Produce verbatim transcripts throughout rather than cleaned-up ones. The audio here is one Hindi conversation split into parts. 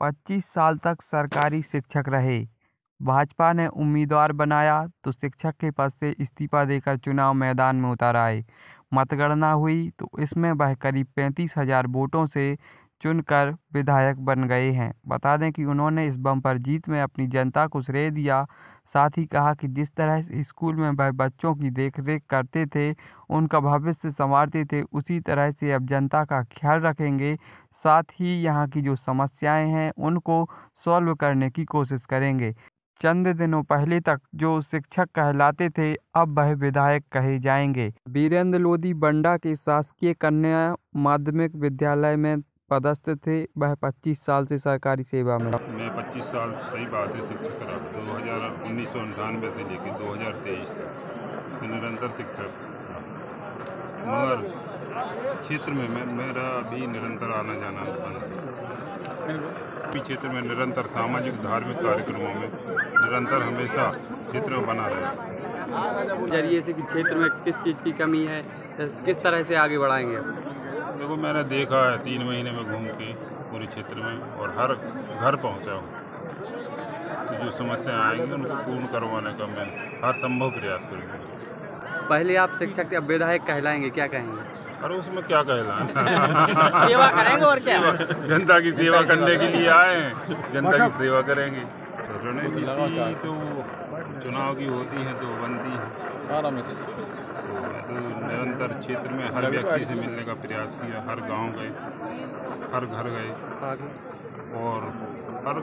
पच्चीस साल तक सरकारी शिक्षक रहे। भाजपा ने उम्मीदवार बनाया तो शिक्षक के पद से इस्तीफा देकर चुनाव मैदान में उतर आए। मतगणना हुई तो इसमें वह करीब पैंतीस हज़ार वोटों से चुनकर विधायक बन गए हैं। बता दें कि उन्होंने इस बम्पर जीत में अपनी जनता को श्रेय दिया। साथ ही कहा कि जिस तरह से स्कूल में वह बच्चों की देखरेख करते थे, उनका भविष्य संवारते थे, उसी तरह से अब जनता का ख्याल रखेंगे। साथ ही यहाँ की जो समस्याएं हैं उनको सॉल्व करने की कोशिश करेंगे। चंद दिनों पहले तक जो शिक्षक कहलाते थे अब वह विधायक कहे जाएंगे। बीरेंद्र लोधी बंडा के शासकीय कन्या माध्यमिक विद्यालय में पदस्थ थे। वह पच्चीस साल से सरकारी सेवा में मैं पच्चीस साल सही बात है शिक्षक रहा। दो हज़ार उन्नीस सौ अंठानवे से लेकर दो हज़ार तेईस तक मैं निरंतर शिक्षक रहा, मगर क्षेत्र में मैं मेरा अभी निरंतर आना जाना बना। क्षेत्र में निरंतर सामाजिक धार्मिक कार्यक्रमों में निरंतर हमेशा क्षेत्र में बना रहे। जरिए से कि क्षेत्र में किस चीज़ की कमी है, किस तरह से आगे बढ़ाएंगे? देखो, मैंने देखा है, तीन महीने में घूम के पूरे क्षेत्र में और हर घर पहुंचा हूँ। तो जो समस्याएं आएंगी उनको पूर्ण करवाने का मैं हर संभव प्रयास करूँगा। पहले आप शिक्षक थे, अब विधायक कहलाएंगे, क्या कहेंगे? अरे उसमें क्या कहलाना सेवा करेंगे और क्या, जनता की सेवा करने के लिए आए हैं, जनता की सेवा करेंगे। रणनीति तो चुनाव की होती है तो बनती है। तो निरंतर क्षेत्र में हर व्यक्ति से मिलने का प्रयास किया, हर गांव गए, हर घर गए और हर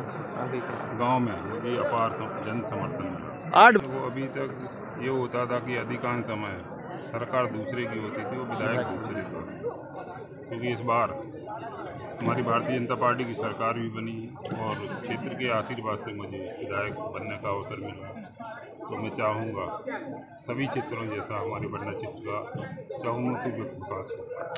गांव में ये अपार जन समर्थन मिला। तो अभी तक ये होता था कि अधिकांश समय सरकार दूसरे की होती थी और विधायक दूसरे की होते, क्योंकि इस बार हमारी भारतीय जनता पार्टी की सरकार भी बनी और क्षेत्र के आशीर्वाद से मुझे विधायक बनने का अवसर मिला। तो मैं चाहूँगा सभी क्षेत्रों जैसा हमारे बंडा क्षेत्र का चाहूँगा कि विकास हो।